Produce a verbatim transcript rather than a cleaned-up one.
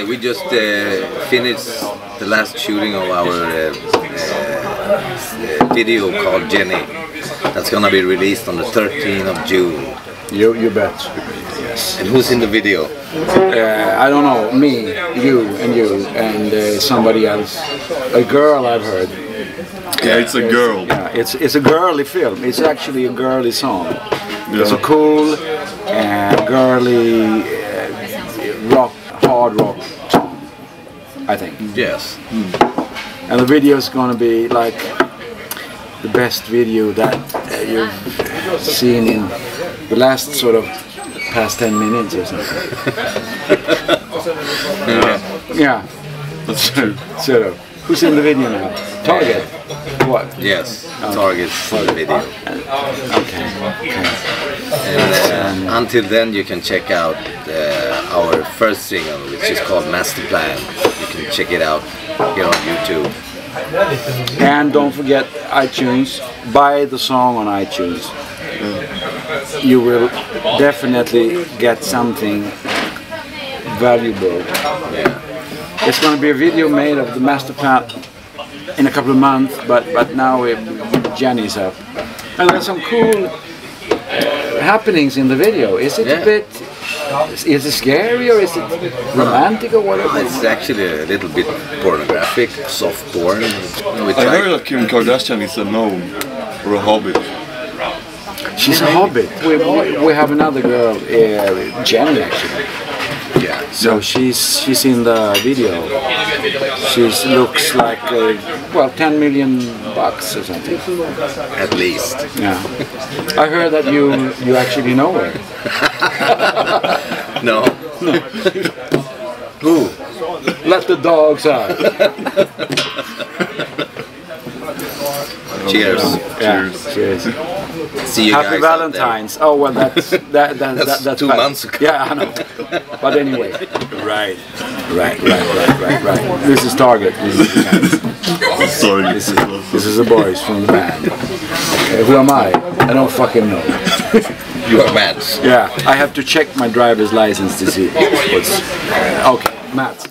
Hi, we just uh, finished the last shooting of our uh, uh, video called Jenny. That's gonna be released on the thirteenth of June. You, you bet. Yes. And who's in the video? Uh, I don't know. Me, you, and you, and uh, somebody else. A girl, I've heard. Yeah, it's a girl. It's, yeah, it's it's a girly film. It's actually a girly song. Yeah. It's a cool and uh, girly uh, rock, hard rock song, I think. Yes. Mm. And the video is gonna be like the best video that uh, you've seen in the last sort of past ten minutes or something. Yeah. Yeah. That's true. Sort of. Who's in the video now? Target? What? Yes, oh. Target's in the video. Uh, okay. okay. And, uh, until then you can check out uh, our first single, which is called Master Plan. You can check it out here on YouTube. And don't forget iTunes. Buy the song on iTunes. Uh, you will definitely get something valuable. Yeah. It's going to be a video made of the master plan in a couple of months, but but now it, Jenny's up, and there's some cool uh, happenings in the video. Is it yeah. a bit? Is, is it scary or is it romantic or whatever? It's actually a little bit pornographic, soft porn. I heard that Kim Kardashian is a gnome or a hobbit. She's a hobbit. We, we, we have another girl, uh, Jenny, actually. Yeah. So she's she's in the video. She looks like uh, well, ten million bucks or something. At least. Yeah. I heard that you you actually know her. No. No. Who? Let the dogs out. Cheers. Yeah. Cheers. Cheers. See you Happy guys Valentine's. Oh well, that's that, that, that's, that, that's two bad. months ago. Yeah, I know. But anyway, right, right, right, right, right, right. This is Target. This is the Sorry. This is this is the boys from the band. Okay, who am I? I don't fucking know. You are Mats. Yeah, I have to check my driver's license to see what's. Okay, Mats.